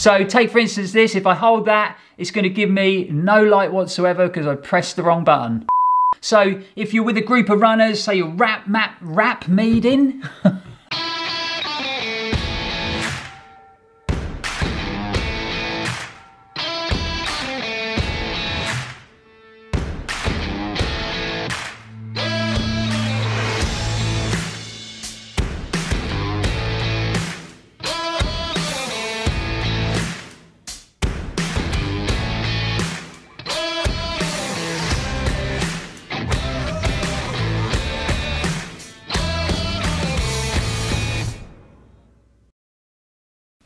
So take for instance this, if I hold that, it's going to give me no light whatsoever because I pressed the wrong button. So if you're with a group of runners, say you're rap meeting.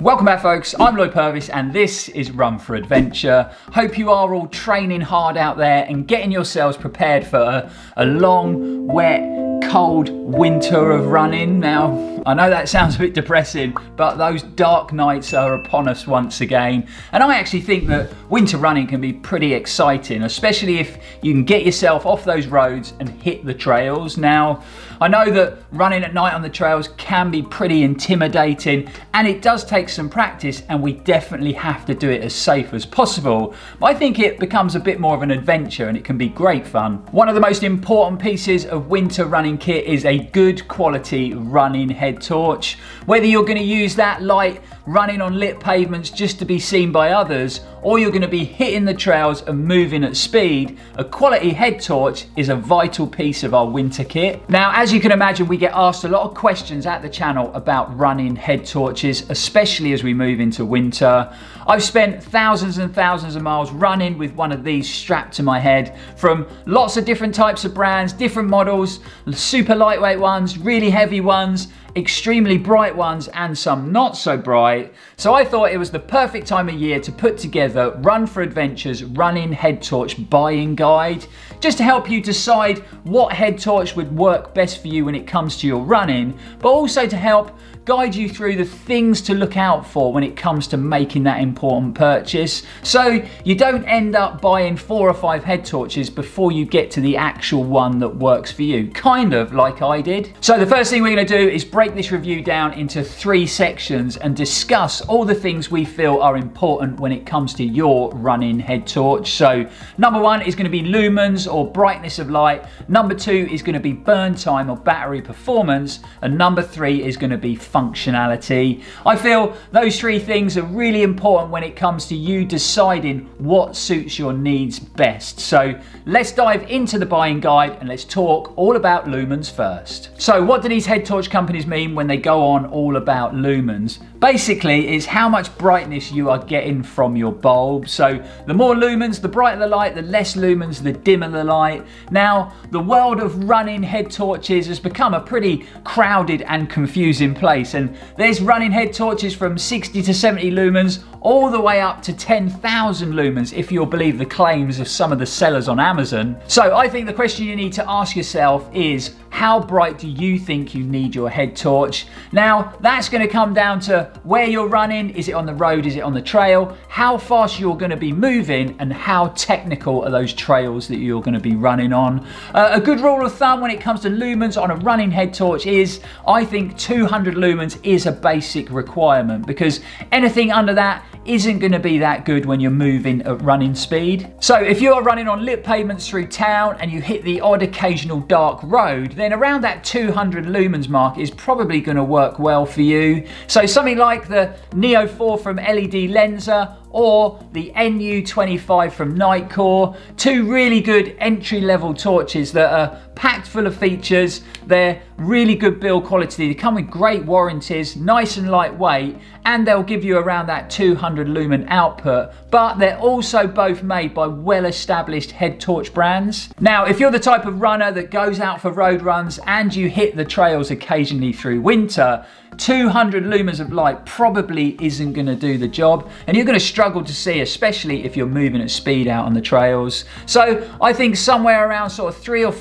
Welcome back folks, I'm Lloyd Purvis and this is Run for Adventure. Hope you are all training hard out there and getting yourselves prepared for a long, wet, cold winter of running. Now, I know that sounds a bit depressing, but those dark nights are upon us once again. And I actually think that winter running can be pretty exciting, especially if you can get yourself off those roads and hit the trails. Now, I know that running at night on the trails can be pretty intimidating and it does take some practice and we definitely have to do it as safe as possible. But I think it becomes a bit more of an adventure and it can be great fun. One of the most important pieces of winter running kit is a good quality running head torch. Whether you're going to use that light running on lit pavements just to be seen by others, or you're going to be hitting the trails and moving at speed, a quality head torch is a vital piece of our winter kit. Now, as you can imagine, we get asked a lot of questions at the channel about running head torches, especially as we move into winter. I've spent thousands and thousands of miles running with one of these strapped to my head, from lots of different types of brands, different models, super lightweight ones, really heavy ones, extremely bright ones, and some not so bright. So I thought it was the perfect time of year to put together Run for Adventure's running head torch buying guide, just to help you decide what head torch would work best for you when it comes to your running, but also to help guide you through the things to look out for when it comes to making that important purchase, so you don't end up buying 4 or 5 head torches before you get to the actual one that works for you, kind of like I did. So the first thing we're going to do is break this review down into 3 sections and discuss all the things we feel are important when it comes to your running head torch. So number 1 is going to be lumens or brightness of light, number 2 is going to be burn time or battery performance, and number 3 is going to be functionality. I feel those 3 things are really important when it comes to you deciding what suits your needs best. So let's dive into the buying guide and let's talk all about lumens first. So what do these head torch companies mean when they go on all about lumens? Basically, it's how much brightness you are getting from your bulb. So the more lumens, the brighter the light, the less lumens, the dimmer the light. Now, the world of running head torches has become a pretty crowded and confusing place. And there's running head torches from 60 to 70 lumens all the way up to 10,000 lumens if you'll believe the claims of some of the sellers on Amazon. So I think the question you need to ask yourself is, how bright do you think you need your head torch? Now, that's going to come down to where you're running. Is it on the road? Is it on the trail? How fast you're going to be moving, and how technical are those trails that you're going to be running on? A good rule of thumb when it comes to lumens on a running head torch is, I think 200 lumens is a basic requirement, because anything under that isn't going to be that good when you're moving at running speed. So if you are running on lit pavements through town and you hit the odd occasional dark road, then around that 200 lumens mark is probably going to work well for you. So something like the Neo 4 from LED Lenser or the NU25 from Nitecore, 2 really good entry-level torches that are packed full of features. They're really good build quality, they come with great warranties, nice and lightweight, and they'll give you around that 200 lumen output, but they're also both made by well-established head torch brands. Now, if you're the type of runner that goes out for road runs and you hit the trails occasionally through winter, 200 lumens of light probably isn't going to do the job, and you're going to struggle to see, especially if you're moving at speed out on the trails. So I think somewhere around sort of 300 or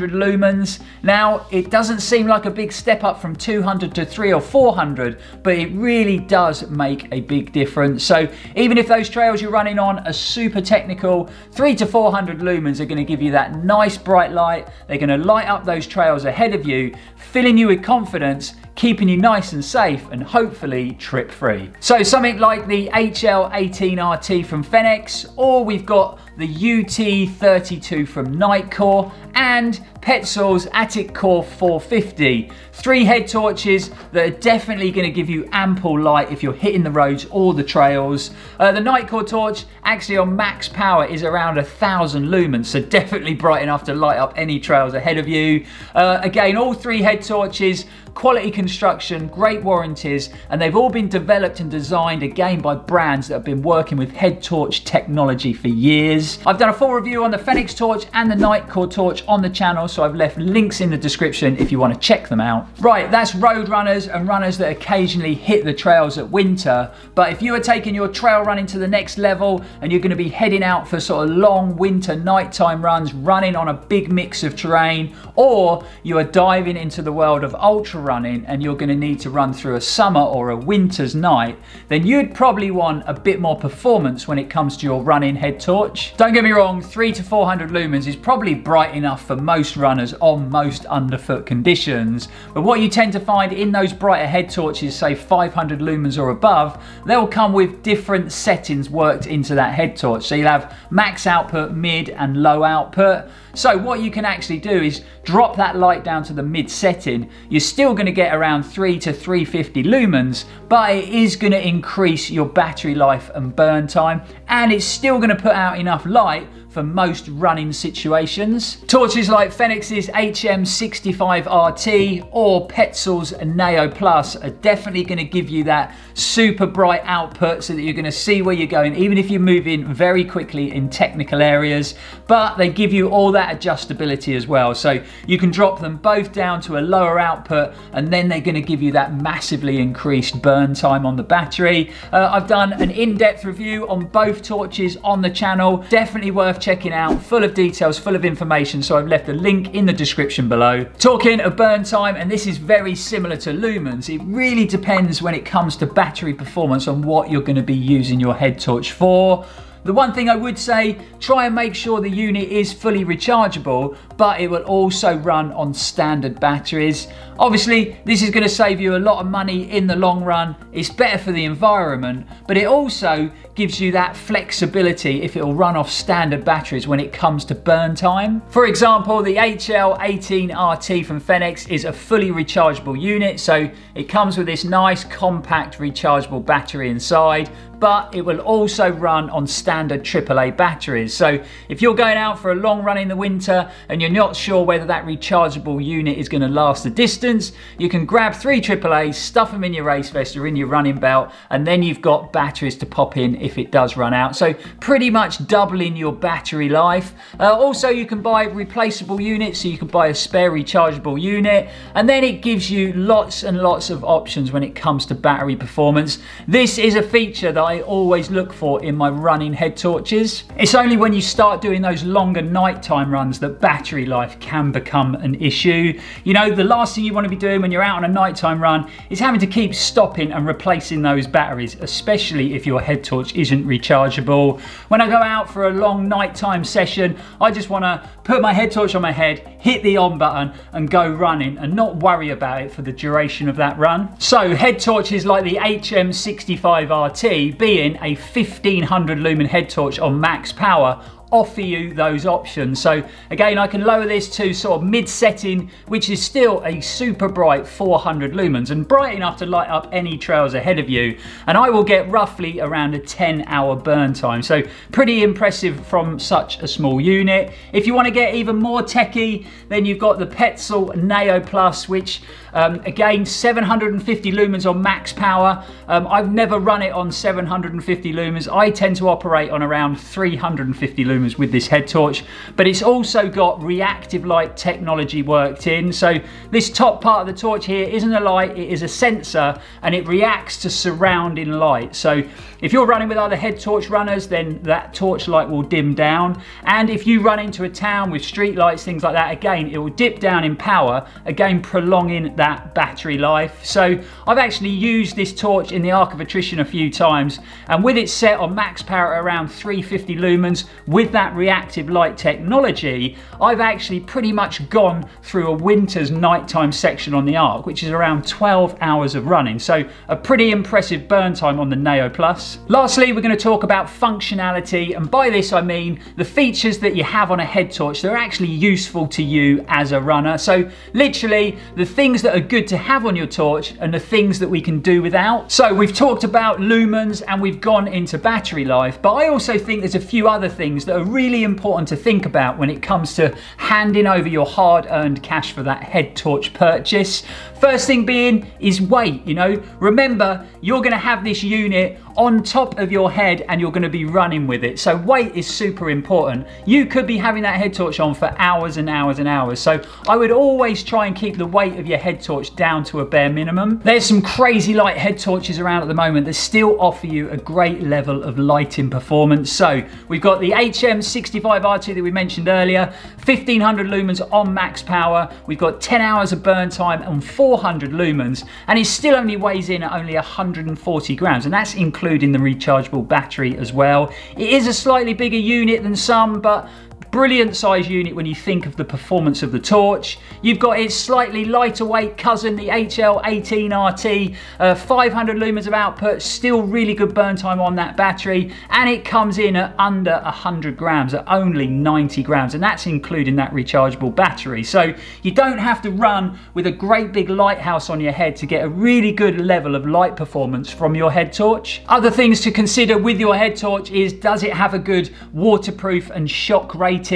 400 lumens. Now, it doesn't seem like a big step up from 200 to 300 or 400, but it really does make a big difference. So even if those trails you're running on are super technical, 300 to 400 lumens are going to give you that nice bright light. They're going to light up those trails ahead of you, filling you with confidence, keeping you nice nice and safe and hopefully trip free. So something like the HL18R-T from Fenix, or we've got the UT32 from Nitecore, and Petzl's Iko Core 450. Three head torches that are definitely going to give you ample light if you're hitting the roads or the trails. The Nitecore torch, actually on max power, is around 1,000 lumens, so definitely bright enough to light up any trails ahead of you. Again, all three head torches, quality construction, great warranties, and they've all been developed and designed again by brands that have been working with head torch technology for years. I've done a full review on the Fenix torch and the Nitecore torch on the channel, so I've left links in the description if you want to check them out. Right, that's road runners and runners that occasionally hit the trails at winter, but if you are taking your trail running to the next level and you're going to be heading out for sort of long winter nighttime runs, running on a big mix of terrain, or you are diving into the world of ultra running and you're going to need to run through a summer or a winter's night, then you'd probably want a bit more performance when it comes to your running head torch. Don't get me wrong, 300 to 400 lumens is probably bright enough for most runners on most underfoot conditions, but what you tend to find in those brighter head torches, say 500 lumens or above, they'll come with different settings worked into that head torch, so you'll have max output, mid and low output. So what you can actually do is drop that light down to the mid setting. You're still going to get around 300 to 350 lumens, but it is going to increase your battery life and burn time, and it's still going to put out enough light for most running situations. Torches like Fenix's HM65R-T or Petzl's Neo Plus are definitely going to give you that super bright output so that you're going to see where you're going, even if you're moving very quickly in technical areas, but they give you all that adjustability as well. So you can drop them both down to a lower output, and then they're going to give you that massively increased burn time on the battery. I've done an in-depth review on both torches on the channel, definitely worth checking out, full of details, full of information, so I've left a link in the description below. Talking of burn time, and this is very similar to lumens, it really depends when it comes to battery performance on what you're going to be using your head torch for. The one thing I would say, try and make sure the unit is fully rechargeable, but it will also run on standard batteries. Obviously, this is going to save you a lot of money in the long run. It's better for the environment, but it also gives you that flexibility if it will run off standard batteries when it comes to burn time. For example, the HL18R-T from Fenix is a fully rechargeable unit, so it comes with this nice compact rechargeable battery inside, but it will also run on standard AAA batteries. So if you're going out for a long run in the winter and you're not sure whether that rechargeable unit is going to last the distance, you can grab three AAAs, stuff them in your race vest or in your running belt, and then you've got batteries to pop in if it does run out. So pretty much doubling your battery life. Also, you can buy replaceable units, so you can buy a spare rechargeable unit, and then it gives you lots and lots of options when it comes to battery performance. This is a feature that I always look for in my running head torches. It's only when you start doing those longer nighttime runs that battery life can become an issue. You know, the last thing you want to be doing when you're out on a nighttime run is having to keep stopping and replacing those batteries, especially if your head torch isn't rechargeable. When I go out for a long nighttime session, I just want to put my head torch on my head, hit the on button and go running and not worry about it for the duration of that run. So head torches like the HM65R-T, being a 1500 lumen head torch on max power, offer you those options. So again, I can lower this to sort of mid-setting, which is still a super bright 400 lumens and bright enough to light up any trails ahead of you. And I will get roughly around a 10-hour burn time. So pretty impressive from such a small unit. If you want to get even more techie, then you've got the Petzl Neo Plus, which again, 750 lumens on max power. I've never run it on 750 lumens. I tend to operate on around 350 lumens with this head torch, but it's also got reactive light technology worked in. So this top part of the torch here isn't a light, it is a sensor, and it reacts to surrounding light. So If you're running with other head torch runners, then that torch light will dim down. And if you run into a town with street lights, things like that, again, it will dip down in power, again, prolonging that battery life. So I've actually used this torch in the Arc of Attrition a few times, and with it set on max power at around 350 lumens with that reactive light technology, I've actually pretty much gone through a winter's nighttime section on the Arc, which is around 12 hours of running. So a pretty impressive burn time on the Neo Plus. Lastly, we're going to talk about functionality, and by this I mean the features that you have on a head torch that are actually useful to you as a runner. So literally the things that are good to have on your torch and the things that we can do without. So we've talked about lumens and we've gone into battery life, but I also think there's a few other things that are really important to think about when it comes to handing over your hard-earned cash for that head torch purchase. First thing being is weight. You know, remember, you're going to have this unit on top of your head and you're going to be running with it, so weight is super important. You could be having that head torch on for hours and hours and hours, so I would always try and keep the weight of your head torch down to a bare minimum. There's some crazy light head torches around at the moment that still offer you a great level of lighting performance. So we've got the HM65R-T that we mentioned earlier, 1500 lumens on max power, we've got 10 hours of burn time and 400 lumens, and it still only weighs in at only 140 grams, and that's including the rechargeable battery as well. It is a slightly bigger unit than some, but brilliant size unit when you think of the performance of the torch. You've got its slightly lighter weight cousin, the HL18R-T, 500 lumens of output, still really good burn time on that battery, and it comes in at under 100 grams, at only 90 grams, and that's including that rechargeable battery. So you don't have to run with a great big lighthouse on your head to get a really good level of light performance from your head torch. Other things to consider with your head torch is, does it have a good waterproof and shock rating? At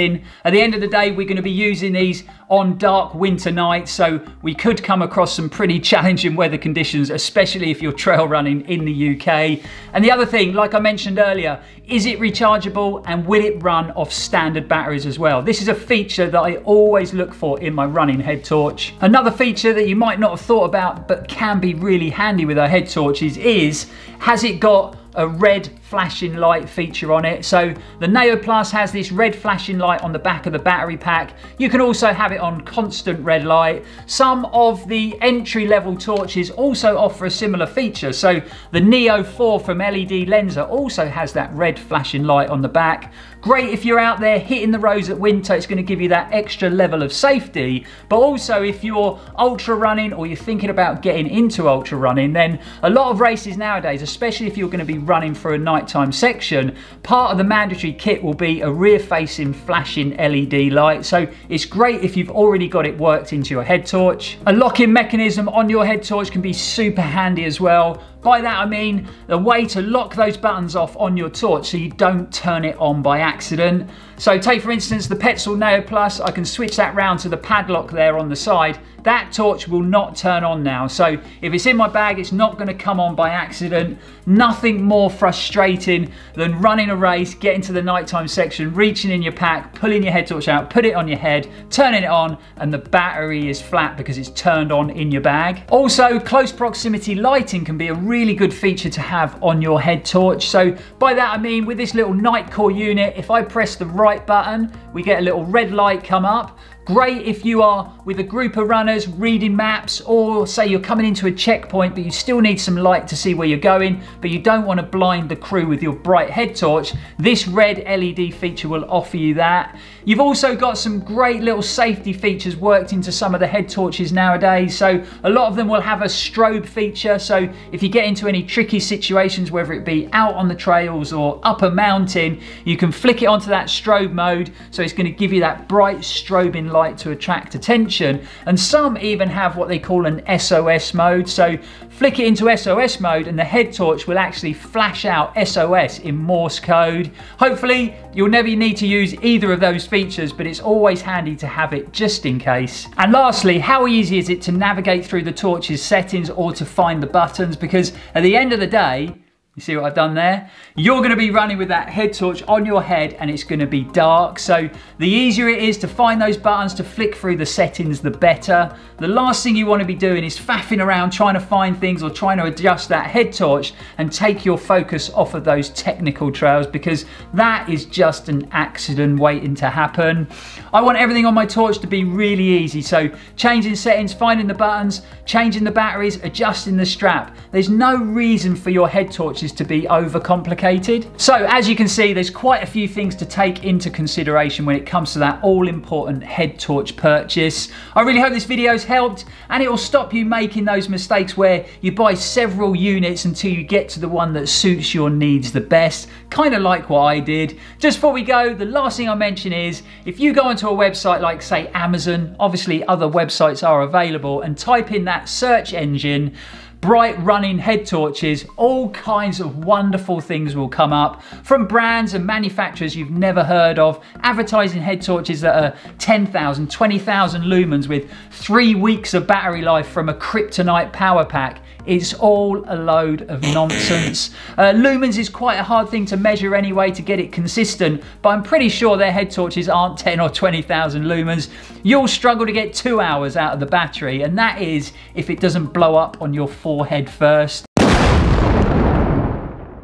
the end of the day, we're going to be using these on dark winter nights, so we could come across some pretty challenging weather conditions, especially if you're trail running in the UK. And the other thing, like I mentioned earlier, is it rechargeable and will it run off standard batteries as well? This is a feature that I always look for in my running head torch. Another feature that you might not have thought about but can be really handy with our head torches is, has it got a red flashing light feature on it? So the Neo Plus has this red flashing light on the back of the battery pack. You can also have it on constant red light. Some of the entry-level torches also offer a similar feature. So the Neo 4 from LED Lenser also has that red flashing light on the back. Great if you're out there hitting the roads at winter, it's going to give you that extra level of safety. But also if you're ultra running or you're thinking about getting into ultra running, then a lot of races nowadays, especially if you're going to be running for a nighttime section, part of the mandatory kit will be a rear-facing flashing LED light. So it's great if you've already got it worked into your head torch. A lock-in mechanism on your head torch can be super handy as well. By that I mean the way to lock those buttons off on your torch so you don't turn it on by accident. So take for instance the Petzl Neo Plus, I can switch that round to the padlock there on the side. That torch will not turn on now, so if it's in my bag it's not going to come on by accident. Nothing more frustrating than running a race, getting to the nighttime section, reaching in your pack, pulling your head torch out, put it on your head, turning it on, and the battery is flat because it's turned on in your bag. Also, close proximity lighting can be a really good feature to have on your head torch. So by that I mean with this little Nitecore unit, if I press the right button, we get a little red light come up. Great if you are with a group of runners reading maps, or say you're coming into a checkpoint but you still need some light to see where you're going, but you don't want to blind the crew with your bright head torch. This red LED feature will offer you that. You've also got some great little safety features worked into some of the head torches nowadays. So a lot of them will have a strobe feature, so if you get into any tricky situations, whether it be out on the trails or up a mountain, you can flick it onto that strobe mode, so it's going to give you that bright strobing light to attract attention. And some even have what they call an SOS mode, so flick it into SOS mode and the head torch will actually flash out SOS in Morse code. Hopefully you'll never need to use either of those features, but it's always handy to have it just in case. And lastly, how easy is it to navigate through the torch's settings or to find the buttons? Because at the end of the day, You see what I've done there? You're gonna be running with that head torch on your head and it's gonna be dark. So the easier it is to find those buttons to flick through the settings, the better. The last thing you wanna be doing is faffing around trying to find things or trying to adjust that head torch and take your focus off of those technical trails, because that is just an accident waiting to happen. I want everything on my torch to be really easy. So changing settings, finding the buttons, changing the batteries, adjusting the strap. There's no reason for your head torch to be overcomplicated. So as you can see, there's quite a few things to take into consideration when it comes to that all-important head torch purchase. I really hope this video's helped, and it will stop you making those mistakes where you buy several units until you get to the one that suits your needs the best, kind of like what I did. Just before we go, the last thing I mention is, if you go onto a website like, say, Amazon, obviously other websites are available, and type in that search engine, bright running head torches, all kinds of wonderful things will come up from brands and manufacturers you've never heard of, advertising head torches that are 10,000, 20,000 lumens with 3 weeks of battery life from a kryptonite power pack. It's all a load of nonsense. Lumens is quite a hard thing to measure anyway to get it consistent, but I'm pretty sure their head torches aren't 10 or 20,000 lumens. You'll struggle to get 2 hours out of the battery, and that is if it doesn't blow up on your forehead first.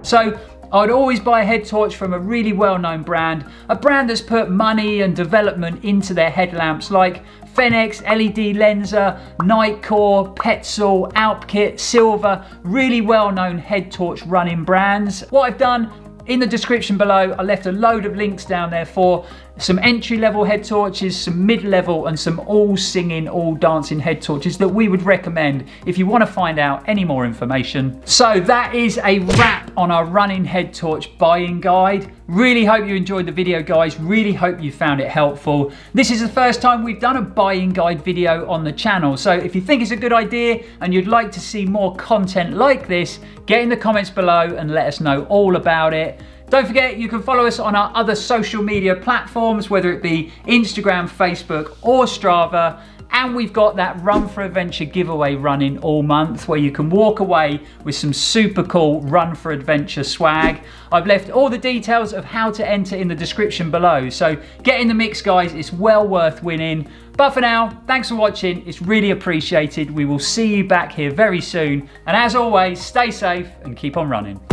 So, I would always buy a head torch from a really well-known brand, a brand that's put money and development into their headlamps, like Fenix, LED Lenser, Nitecore, Petzl, Alpkit, Silva, really well-known head torch running brands. What I've done in the description below, I left a load of links down there for some entry-level head torches, some mid-level, and some all-singing, all-dancing head torches that we would recommend if you want to find out any more information. So that is a wrap on our running head torch buying guide. Really hope you enjoyed the video, guys. Really hope you found it helpful. This is the first time we've done a buying guide video on the channel, so if you think it's a good idea and you'd like to see more content like this, get in the comments below and let us know all about it. Don't forget, you can follow us on our other social media platforms, whether it be Instagram, Facebook, or Strava. And we've got that Run for Adventure giveaway running all month, where you can walk away with some super cool Run for Adventure swag. I've left all the details of how to enter in the description below, so get in the mix, guys. It's well worth winning. But for now, thanks for watching. It's really appreciated. We will see you back here very soon. And as always, stay safe and keep on running.